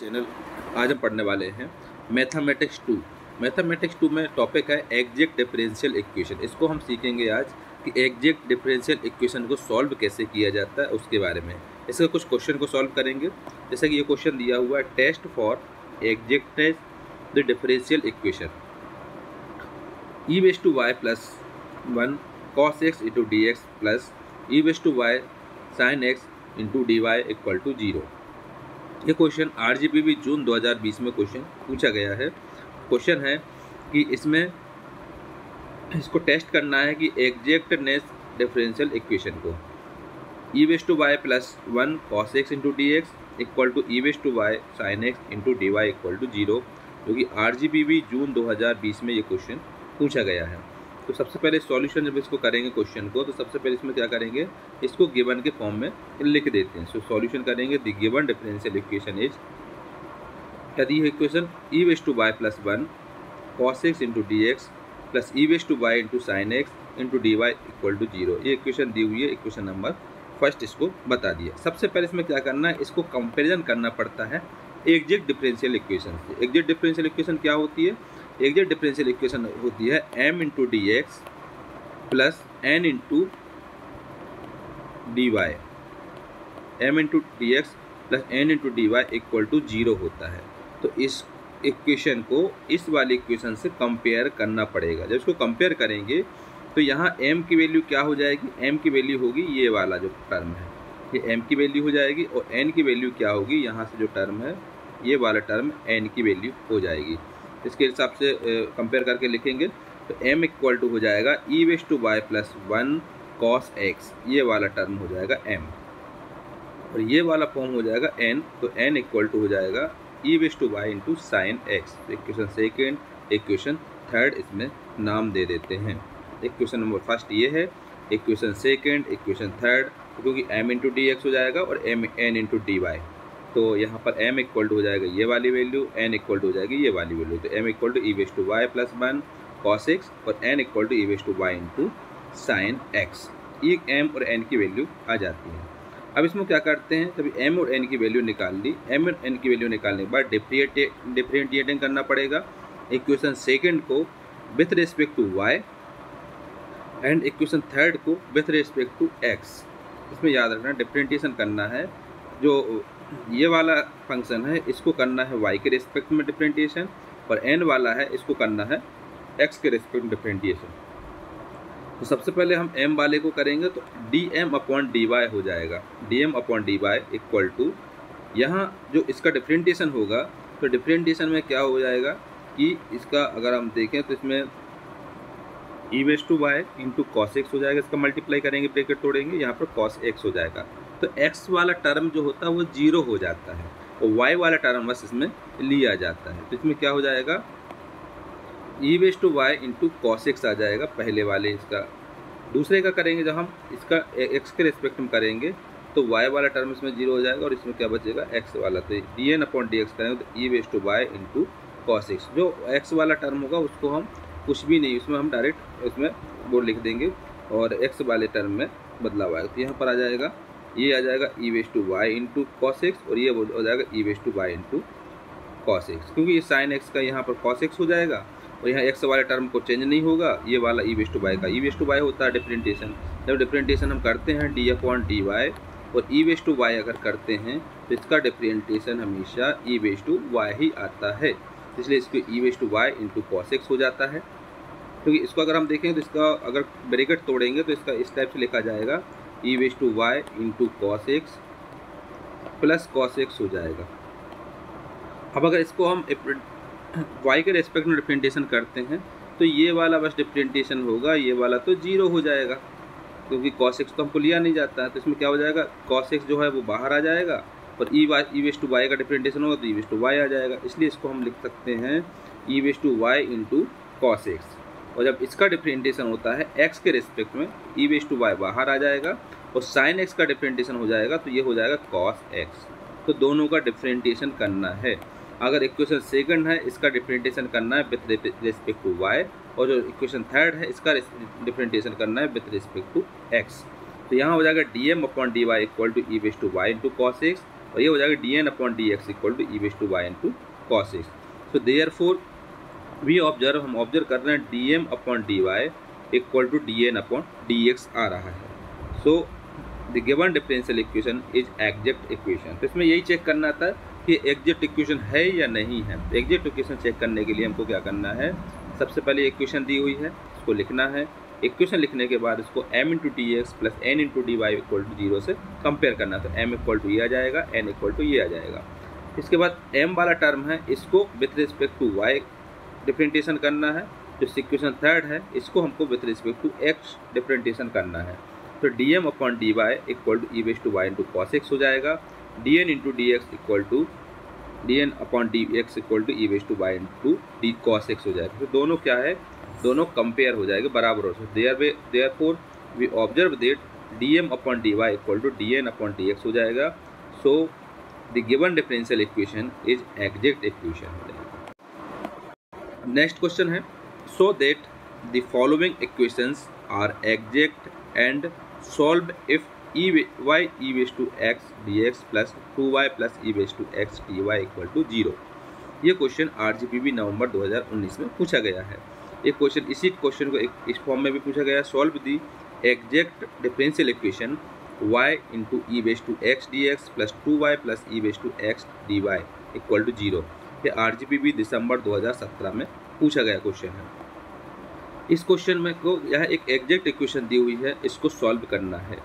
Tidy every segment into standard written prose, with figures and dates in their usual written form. Channel आज हम पढ़ने वाले हैं मैथमेटिक्स 2। मैथमेटिक्स 2 में टॉपिक है एग्जैक्ट डिफरेंशियल इक्वेशन। इसको हम सीखेंगे आज कि एग्जैक्ट डिफरेंशियल इक्वेशन को सॉल्व कैसे किया जाता है उसके बारे में। इसका कुछ क्वेश्चन को सॉल्व करेंगे, जैसे कि ये क्वेश्चन दिया हुआ है, test for exactness the differential equation e वेस to y plus one cos x into d x plus e वेस to y sine x into d y equal to zero. ये क्वेश्चन आरजीपीवी जून 2020 में question पूछा गया है। Question है कि इसमें इसको टेस्ट करना है कि एग्जैक्टनेस डिफरेंशियल इक्वेशन को ई वेस to y plus one cos x into d x equal to e वेस to y sine x into d y equal to zero, जो कि आरजीपीवी जून 2020 में ये क्वेश्चन पूछा गया है। तो सबसे पहले सॉल्यूशन जब इसको करेंगे क्वेश्चन को, तो सबसे पहले इसमें क्या करेंगे, इसको गिवन के फॉर्म में लिख देते हैं। सो सॉल्यूशन करेंगे the given differential equation is, क्या दी है इक्वेशन, ई वेस to y plus one cos x into d x plus e वेस to y into sine x into d y equal to zero. ये equation दी हुई है, इक्वेशन नंबर फर्स्ट इसको बता दिया। सबसे पहले इसमें क्या करना है, इसको कंपेरिजन करना पड़ता है एग्जैक्ट डिफरेंशियल इक्वेशन से। एग्जैक्ट डिफरेंशियल इक्वेशन क्या होती है, एग्जैक्ट डिफरेंशियल इक्वेशन होती है m into d x plus n into d y, M into d x plus N into d y equal to zero होता है। तो इस इक्वेशन को इस वाली इक्वेशन से कंपेयर करना पड़ेगा। जब इसको कंपेयर करेंगे तो यहाँ m की वैल्यू क्या हो जाएगी, m की वैल्यू होगी ये वाला जो टर्म है, ये m की वैल्यू हो जाएगी, और n की वैल्यू क्या होगी, यहाँ से जो टर्म है ये वाला टर्म n की वैल्यू हो जाएगी। इसके हिसाब से कंपेयर करके लिखेंगे तो m इक्वल टू हो जाएगा ई वेस to y plus one cos x, ये वाला टर्म हो जाएगा m, और ये वाला फॉर्म हो जाएगा n। तो n इक्वल टू हो जाएगा ई वेस to y into sine x. Equation second, equation third इसमें नाम दे देते हैं। इक्वेशन नंबर फर्स्ट ये है, इक्वेशन सेकेंड, इक्वेशन थर्ड, क्योंकि m इंटू डी एक्स हो जाएगा और n इंटू डी वाई। तो यहाँ पर m इक्वल टू हो जाएगा ये वाली वैल्यू, n इक्वल टू हो जाएगी ये वाली वैल्यू। तो m इक्वल टू ई वेस to y plus one cos x और n इक्वल टू ई वेस to y into sine x, ये m और n की वैल्यू आ जाती है। अब इसमें क्या करते हैं, तभी m और n की वैल्यू निकाल ली। m और n की वैल्यू निकालने के बाद डिफ्रेंटिएटिंग करना पड़ेगा इक्वेशन सेकेंड को with respect to y and equation third को विथ रिस्पेक्ट टू x। इसमें याद रखना डिफ्रेंटिएशन करना है, जो ये वाला फंक्शन है इसको करना है y के रिस्पेक्ट में डिफरेंटिएशन, और n वाला है इसको करना है x के रिस्पेक्ट में डिफरेंटिएशन। तो सबसे पहले हम m वाले को करेंगे तो dm अपॉन dy हो जाएगा, dm upon dy equal to, यहाँ जो इसका डिफरेंटिएशन होगा तो डिफरेंटिएशन में क्या हो जाएगा कि इसका अगर हम देखें तो इसमें ई वेस to y into cos x हो जाएगा, इसका मल्टीप्लाई करेंगे ब्रेकेट तोड़ेंगे, यहाँ पर कॉस एक्स हो जाएगा। तो x वाला टर्म जो होता है वो जीरो हो जाता है और y वाला टर्म बस इसमें लिया जाता है। तो इसमें क्या हो जाएगा, ई वेस to y into cos x आ जाएगा पहले वाले। इसका दूसरे का करेंगे, जब हम इसका x के रिस्पेक्ट में करेंगे तो y वाला टर्म इसमें जीरो हो जाएगा और इसमें क्या बचेगा x वाला। तो d n upon d x करेंगे तो ई वेस to y into cos x, जो x वाला टर्म होगा उसको हम कुछ भी नहीं, उसमें हम डायरेक्ट उसमें वो लिख देंगे और x वाले टर्म में बदलाव आएगा। तो यहाँ पर आ जाएगा, ये आ जाएगा ई वेस to y into cos x और ये हो जाएगा ई वेस to y into cos x, क्योंकि ये साइन एक्स का यहाँ पर कॉस एक्स हो जाएगा और यहाँ एक्स वाले टर्म को चेंज नहीं होगा, ये वाला ई वेस टू वाई का। ई वेस टू वाई होता है डिफरेंटिएशन, जब डिफरेंटिएशन हम करते हैं डी अपॉन डी वाई, और ई वेस टू वाई अगर करते हैं तो इसका डिफरेंटिएशन हमेशा ई वेस टू वाई ही आता है, इसलिए इसको ई वेस to y into cos x हो जाता है। क्योंकि इसको अगर हम देखें तो इसका अगर ब्रेकेट तोड़ेंगे तो इसका इस टाइप से लिखा जाएगा ई वेस to y into cos x plus cos x हो जाएगा। अब अगर इसको हम y के रेस्पेक्ट में डिफरेंटिएशन करते हैं तो ये वाला बस डिफरेंटिएशन होगा, ये वाला तो जीरो हो जाएगा क्योंकि कॉस एक्स तो हमको लिया नहीं जाता है। तो इसमें क्या हो जाएगा, कॉस एक्स जो है वो बाहर आ जाएगा और ई वेस टू वाई का डिफरेंटिएशन होगा तो ई वेस टू वाई आ जाएगा, इसलिए इसको हम लिख सकते हैं ई वेस to y into cos x. और जब इसका डिफरेंटिएशन होता है x के रिस्पेक्ट में ई वेस टू वाई बाहर आ जाएगा और साइन x का डिफरेंटिएशन हो जाएगा तो ये हो जाएगा कॉस x। तो दोनों का डिफरेंटिएशन करना है। अगर इक्वेशन सेकंड है इसका डिफरेंटिएशन करना है विथ रिस्पेक्ट टू y, और जो इक्वेशन थर्ड है इसका डिफरेंटिएशन करना है विथ रिस्पेक्ट टू x। तो यहाँ हो जाएगा d M upon d y equal to e वेस to y into cos x, और ये हो जाएगा d n upon d x equal to e base to y into cos x. So therefore we observe, हम observe कर रहे हैं d M upon d y equal to d n upon d x आ रहा है। So the given differential equation is exact equation. तो इसमें यही चेक करना था कि एग्जैक्ट इक्वेशन है या नहीं है। एग्जैक्ट इक्वेशन चेक करने के लिए हमको क्या करना है, सबसे पहले इक्वेशन दी हुई है इसको लिखना है, इक्वेशन लिखने के बाद इसको m into d x plus N into d y equal to zero से कंपेयर करना। तो m इक्वल टू ये आ जाएगा, n इक्वल टू ये आ जाएगा। इसके बाद m वाला टर्म है इसको with respect to y differentiation करना है, जो इक्वेशन थर्ड है इसको हमको with respect to x differentiation करना है। तो d M upon d y equal to e base to y into cos x हो जाएगा, d n into d x equal to d n upon d x equal to e base to y into d cos x हो जाएगा। तो दोनों क्या है, दोनों compare हो जाएंगे, बराबर हो जाएंगे। Therefore we observe that d M upon d y equal to d n upon d x हो जाएगा। So the given differential equation is exact equation. Next question है, सो that the following equations are exact and solve if y e base to x d x plus two y plus e base to x d y equal to zero. ये question RGPV नवंबर 2019 में पूछा गया है। एक question, इसी question को इस फॉर्म में भी पूछा गया है, solve the exact differential equation y into e base to x d x plus two y plus e base to x d y equal to zero. ये आरजीपीवी दिसंबर 2017 में पूछा गया क्वेश्चन है। इस क्वेश्चन में को यह एक एग्जैक्ट इक्वेशन दी हुई है, इसको सॉल्व करना है।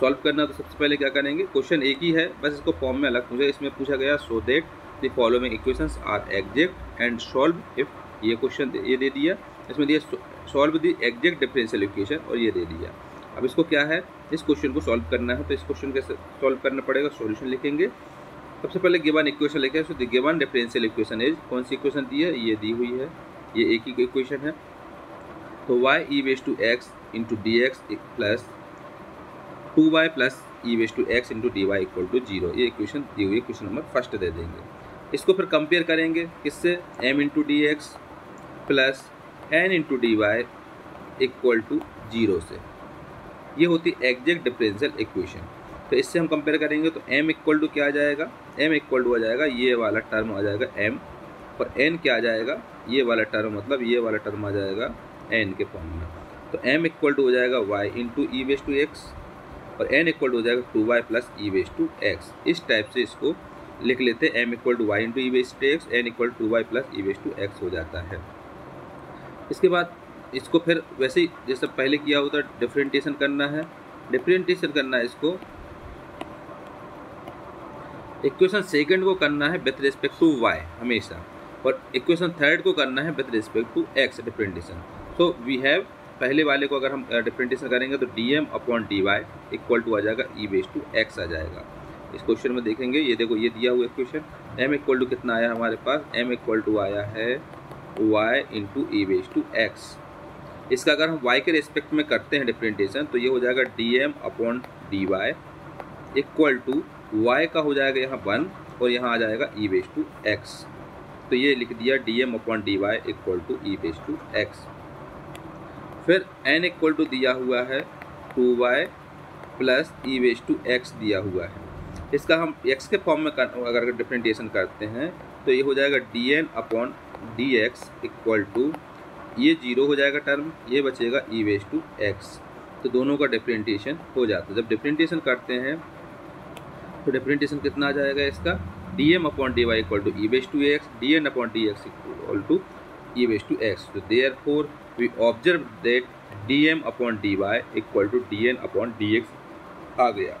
सॉल्व करना तो सबसे पहले क्या करेंगे, क्वेश्चन एक ही है बस इसको फॉर्म में अलग पूछा। इसमें पूछा गया सो that the following equations are exact and solve if, ये क्वेश्चन ये दे दिया। इसमें दिया solve the exact differential equation और ये दे दिया। अब इसको क्या है, इस क्वेश्चन को सॉल्व करना है। तो इस क्वेश्चन कैसे सॉल्व करना पड़ेगा, सॉल्यूशन लिखेंगे। सबसे पहले गिवन इक्वेशन लिखें। So the given differential equation is, कौन सी इक्वेशन दी है, ये दी हुई है, ये एक ही इक्वेशन है। तो y e base to x into d x plus two y plus e base to x into d y equal to zero, ये इक्वेशन दी हुई है। क्वेश्चन नंबर फर्स्ट दे देंगे। इसको फिर कंपेयर करेंगे किससे, m into d x plus N into d y equal to zero से। ये होती एग्जैक्ट डिफरेंशियल इक्वेशन। तो इससे हम कंपेयर करेंगे। तो m इक्वल टू क्या आ जाएगा, m इक्वल टू आ जाएगा ये वाला टर्म आ जाएगा m, और n क्या आ जाएगा ये वाला टर्म, मतलब ये वाला टर्म आ जाएगा n के फॉर्म में। तो m इक्वल टू हो जाएगा y into e base to x और n इक्वल टू हो जाएगा two y plus e base to x. इस टाइप से इसको लिख लेते हैं, m equal to y into e base to x, n equal to y plus e base to x हो जाता है। इसके बाद इसको फिर वैसे ही जैसा पहले किया होता डिफरेंटेशन करना है। डिफरेंटेशन करना है इसको, इक्वेशन सेकेंड को करना है विथ रिस्पेक्ट टू y हमेशा, और इक्वेशन थर्ड को करना है with respect to x differentiation. तो वी हैव, पहले वाले को अगर हम डिफरेंटेशन करेंगे तो d M upon d y equal to आ जाएगा ई बेस टू एक्स आ जाएगा। इस क्वेश्चन में देखेंगे, ये देखो ये दिया हुआ क्वेश्चन, m इक्वल टू कितना आया हमारे पास, m इक्वल टू आया है y into e base to x. इसका अगर हम y के रेस्पेक्ट में करते हैं डिफरेंटेशन तो ये हो जाएगा d M upon d y equal to y का हो जाएगा यहाँ वन और यहाँ आ जाएगा ई बेस टू एक्स। तो ये लिख दिया d M upon d y equal to e base to x. फिर n इक्वल टू दिया हुआ है 2y plus e base to x दिया हुआ है। इसका हम x के फॉर्म में अगर डिफरेंटेशन करते हैं तो ये हो जाएगा dn upon d x equal to, ये जीरो हो जाएगा टर्म, ये बचेगा ई बेस टू एक्स। तो दोनों का डिफरेंटेशन हो जाता है। जब डिफरेंटेशन करते हैं तो डिफरेंटेशन कितना आ जाएगा इसका, dm upon d y equal to e base to x, dn upon d x equal to e base to x. तो therefore we observe that dm upon dy equal to dn upon dx आ गया।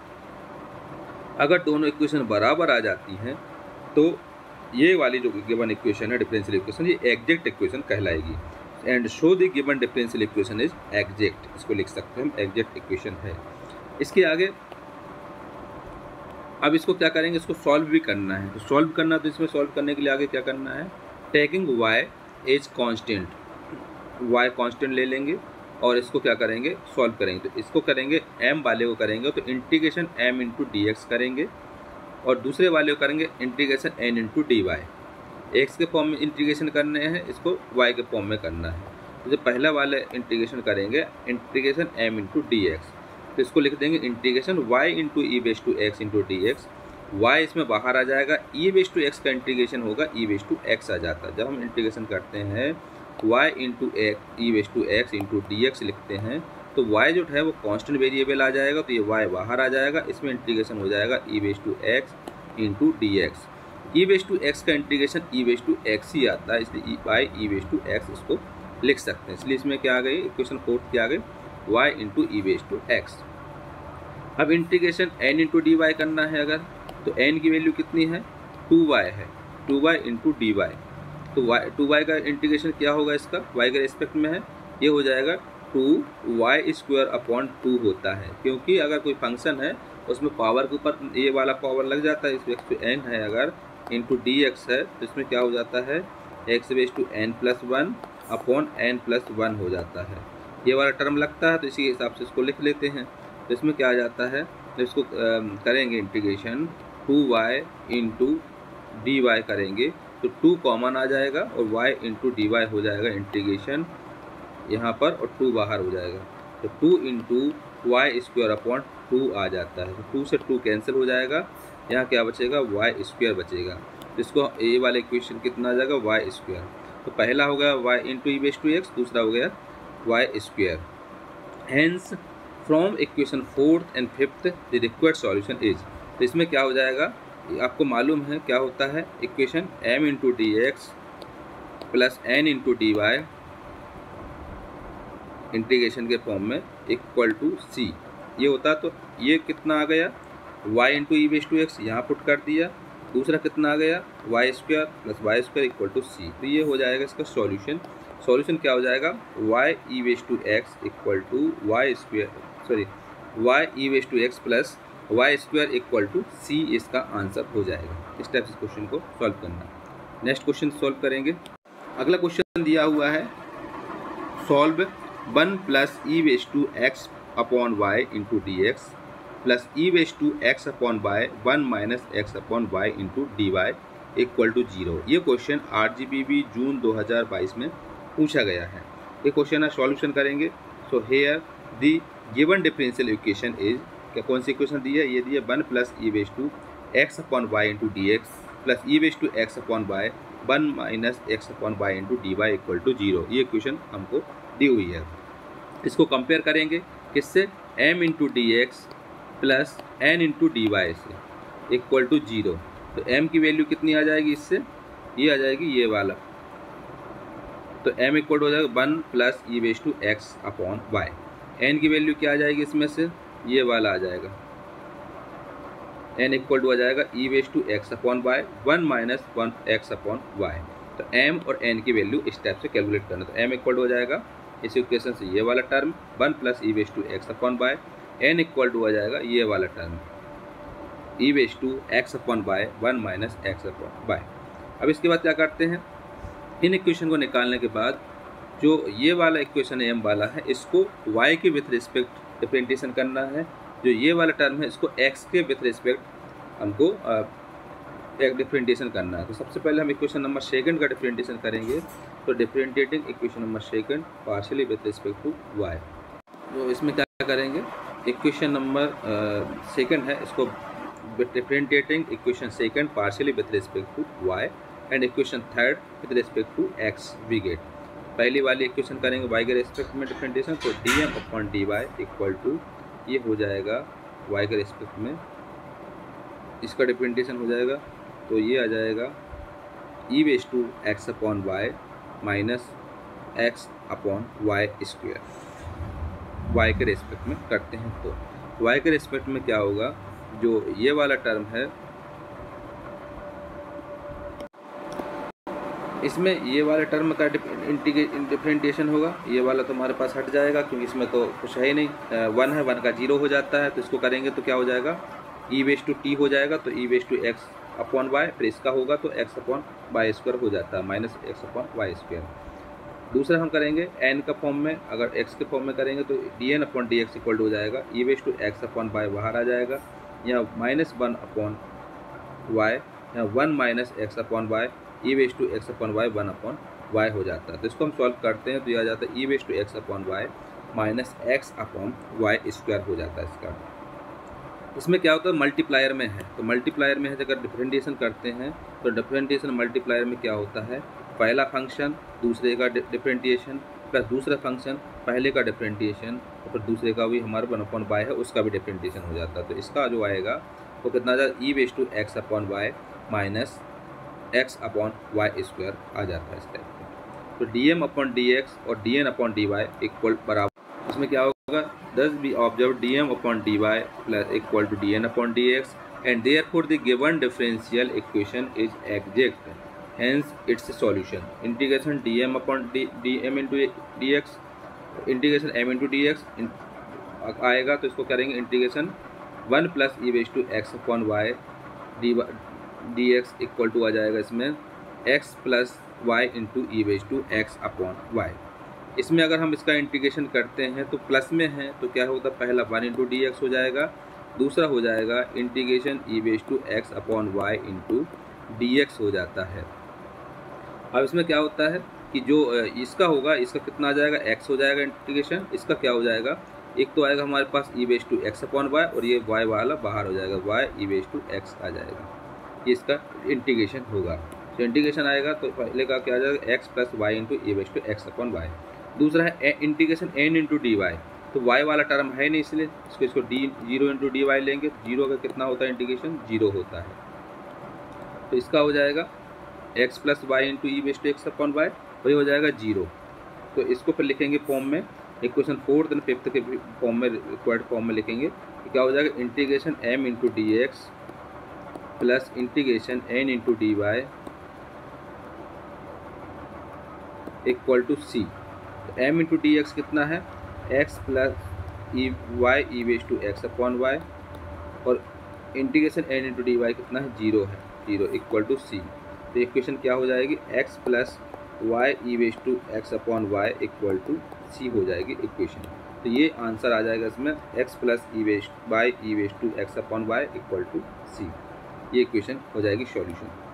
अगर दोनों equation बराबर आ जाती हैं तो ये वाली जो गिवन इक्वेशन है डिफरेंशियल इक्वेशन, ये एग्जैक्ट इक्वेशन कहलाएगी। And show the given differential equation is exact, इसको लिख सकते हैं, एग्जैक्ट इक्वेशन है। इसके आगे अब इसको क्या करेंगे, इसको सॉल्व भी करना है। तो सॉल्व करना, तो इसमें सॉल्व करने के लिए आगे क्या करना है, taking y as constant, y constant ले लेंगे और इसको क्या करेंगे सॉल्व करेंगे। तो इसको करेंगे m वाले को करेंगे तो integration m into d x करेंगे, और दूसरे वाले को करेंगे integration n into d y. X के फॉर्म में इंटीग्रेशन करने हैं, इसको y के फॉर्म में करना है। तो जब पहला वाले इंटीग्रेशन करेंगे integration m into d x, तो इसको लिख देंगे integration y into e base to x into d x y इसमें बाहर आ जाएगा, ई बेस टू एक्स का इंटीग्रेशन होगा, ई बेस टू एक्स आ जाता है। जब हम इंटीग्रेशन करते हैं y into x e base to x into d x लिखते हैं तो वाई जो है वो कांस्टेंट वेरिएबल आ जाएगा, तो ये वाई बाहर आ जाएगा, इसमें इंटीग्रेशन हो जाएगा e base to x into d x. E base to x का integration e base to x ही आता है, इसलिए y e base to x इसको लिख सकते हैं। इसलिए इसमें क्या आ गई, इक्वेशन फोर्थ क्या आ गई, y into e base to x. अब integration n into d y करना है अगर, तो एन की वैल्यू कितनी है, 2y है, 2y इंटू डी वाई, तो वाई 2y का इंटीग्रेशन क्या होगा, इसका y के रेस्पेक्ट में है, ये हो जाएगा 2y स्क्वायर अपॉन 2 होता है, क्योंकि अगर कोई फंक्शन है उसमें पावर के ऊपर ये वाला पावर लग जाता है, इसमें x टू n है अगर इंटू डी एक्स है तो इसमें क्या हो जाता है, x base two n plus 1 upon n plus 1 हो जाता है, ये वाला टर्म लगता है, तो इसी हिसाब से इसको लिख लेते हैं। तो इसमें क्या आ जाता है, तो इसको करेंगे integration 2y into d y करेंगे तो 2 कॉमन आ जाएगा और y इंटू डी वाई हो जाएगा इंटीग्रेशन यहाँ पर, और 2 बाहर हो जाएगा तो 2 इंटू वाई स्क्वायर अपॉन 2 आ जाता है, तो 2 से 2 कैंसिल हो जाएगा, यहाँ क्या बचेगा, y स्क्वायर बचेगा। तो इसको ये वाला इक्वेशन कितना आ जाएगा, y स्क्वायर। तो पहला हो गया y into e base to x, दूसरा हो गया y square. Hence from equation fourth and fifth the required solution is, तो इसमें क्या हो जाएगा, आपको मालूम है क्या होता है, equation m into d x plus n into d y integration के फॉर्म में इक्वल टू c, ये होता। तो ये कितना आ गया, y into e base to x यहाँ पुट कर दिया, दूसरा कितना आ गया, y square plus y square equal to c, तो ये हो जाएगा इसका सॉल्यूशन। सॉल्यूशन क्या हो जाएगा, y e base to x equal to y square, sorry y e base to x plus y square equal to c, इसका answer हो जाएगा। इस टाइप से क्वेश्चन को सॉल्व करना। नेक्स्ट क्वेश्चन सॉल्व करेंगे। अगला क्वेश्चन दिया हुआ है, solve 1 plus e base to x upon y into d x plus e base to x upon y 1 minus x upon y into d y equal to 0। ये question RGPV जून 2022 में पूछा गया है। ये क्वेश्चन है, सॉल्यूशन करेंगे। So here the given differential equation is, क्या कौन सी इक्वेशन दी है, ये दी है 1 plus e base to x upon y into d x plus e base to x upon y 1 minus x upon y into d y equal to 0। ये equation हमको दी हुई है, इसको कंपेयर करेंगे किससे, m into d x plus n into d y से equal to 0। तो m की वैल्यू कितनी आ जाएगी इससे, ये आ जाएगी ये वाला, तो m इक्वल हो जाएगा 1 plus e base to x upon y. n की वैल्यू क्या आ जाएगी इसमें से, ये वाला आ जाएगा, n इक्वल टू आ जाएगा e base to x upon y 1 minus 1 x upon y. तो m और n की वैल्यू इस टाइप से कैलकुलेट करना। तो m इक्वल हो जाएगा इस इक्वेशन से ये वाला term 1 plus e base to x upon y, n equal to आ जाएगा ये वाला term e base to x upon y 1 minus x upon y. अब इसके बाद क्या करते हैं, इन इक्वेशन को निकालने के बाद जो ये वाला इक्वेशन m वाला है इसको y के विथ रिस्पेक्ट डिफरेंटिएशन करना है, जो ये वाला टर्म है इसको x के विथ रिस्पेक्ट हमको एक डिफरेंटिएशन करना है। तो सबसे पहले हम इक्वेशन नंबर सेकंड का डिफरेंटिएशन करेंगे। तो differentiating equation number second partially with respect to y, तो इसमें क्या करेंगे, इक्वेशन नंबर सेकंड है इसको differentiating equation second partially with respect to y and equation third with respect to x we get. पहली वाली इक्वेशन करेंगे y के रेस्पेक्ट में डिफरेंटिएशन, तो dm upon d y equal to ये हो जाएगा y के रेस्पेक्ट में, इसका डिफरेंटिएशन हो जाएगा तो ये आ जाएगा e base to x upon y minus x upon y square, y के रेस्पेक्ट में करते हैं। तो y के रेस्पेक्ट में क्या होगा, जो ये वाला टर्म है इसमें ये वाला टर्म का डिफरेंटिएशन होगा, ये वाला तो हमारे पास हट जाएगा क्योंकि इसमें तो कुछ है ही नहीं, 1 है 1 का 0 हो जाता है। तो इसको करेंगे तो क्या हो जाएगा, ई बेस टू टी हो जाएगा, तो e base to x upon y, फिर इसका होगा तो एक्स अपॉन वाई स्क्वायर हो जाता है minus x upon y square. दूसरा हम करेंगे एन का फॉर्म में, अगर एक्स के फॉर्म में करेंगे तो d n upon d x equal हो जाएगा e base to x upon y बाहर आ जाएगा, यहाँ माइनस 1 अपॉन वाई, यहाँ 1 minus x upon y e base to x upon y 1 upon y हो जाता है। तो इसको हम सॉल्व करते हैं तो यह आ जाता है e base to x upon y minus x upon y square हो जाता है इसका। उसमें क्या होता है, मल्टीप्लायर में है, तो मल्टीप्लायर में है अगर डिफरेंशिएशन करते हैं तो डिफरेंशिएशन मल्टीप्लायर में क्या होता है, पहला फंक्शन दूसरे का डिफरेंशिएशन प्लस दूसरा फंक्शन पहले का डिफरेंशिएशन और फिर दूसरे का भी हमारा 1/y है उसका भी डिफरेंशिएशन हो जाता है। तो इसका जो आएगा वो कितना जाएगा e⁴x/y माइनस x/y स्क्वायर आ जाता है इस टाइप का। तो dm/dx और dn/dy इक्वल बराबर, इसमें क्या होगा, thus we observe dm/dy plus equal to dn/dx and therefore the given differential equation is exact hence its solution. Integration dm/dx integration m/dx आएगा, तो इसको करेंगे integration 1 + e⁴x/y dx equal to आ जाएगा इसमें x + y e⁴x/y। इसमें अगर हम इसका इंटीग्रेशन करते हैं तो प्लस में है तो क्या होता है, पहला 1 × dx हो जाएगा, दूसरा हो जाएगा इंटीग्रेशन e⁴x/y dx हो जाता है। अब इसमें क्या होता है कि जो इसका होगा इसका कितना आ जाएगा x हो जाएगा इंटीग्रेशन, इसका क्या हो जाएगा, एक तो आएगा हमारे पास e⁴x/y और ये y वाला बाहर हो जाएगा y e⁴x आ जाएगा, ये इसका इंटीग्रेशन होगा। तो इंटीग्रेशन आएगा तो पहले का क्या आ जाएगा x + y e⁴x/y। दूसरा है इंटीग्रेशन n × dy, तो y वाला टर्म है नहीं इसलिए इसको d 0 × dy लेंगे, तो 0 का कितना होता है इंटीग्रेशन 0 होता है, तो इसका हो जाएगा x + y e⁴x/y वही हो जाएगा 0। तो इसको फिर लिखेंगे फॉर्म में इक्वेशन 4th और 5th के फॉर्म में, रिक्वायर्ड फॉर्म में लिखेंगे तो क्या हो जाएगा integration m × dx plus integration n × dy equal to c। m × dx कितना है, x + y e⁴x/y और इंटीग्रेशन n × dy कितना है 0 है, 0 इक्वल टू c। तो इक्वेशन क्या हो जाएगी x + y e⁴x/y equal to c हो जाएगी इक्वेशन। तो ये आंसर आ जाएगा इसमें x + y e⁴x/y equal to c, ये इक्वेशन हो जाएगी सॉल्यूशन।